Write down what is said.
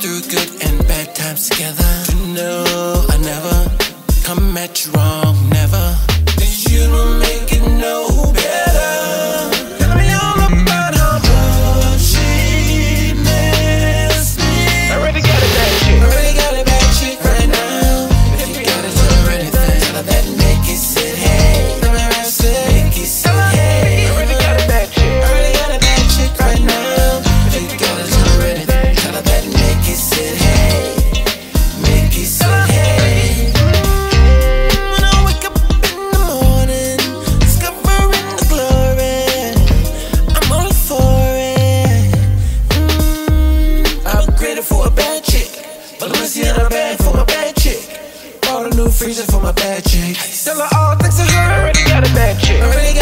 through good and bad times together. No, I never come at you wrong, never. Cause you don't make it no better. Tell me all about how much she missed me. I already got it bad shit. I already got it bad shit right now. If you got it, tell her anything. Tell her that Nikki said hey. Tell her I said Nikki said hey. I already got it bad shit. I already got it bad shit right now. If you got it, tell her anything. Tell her that Nikki said hey. Freezer for my bad chick. Tell her all thanks to her. I already got a bad chick.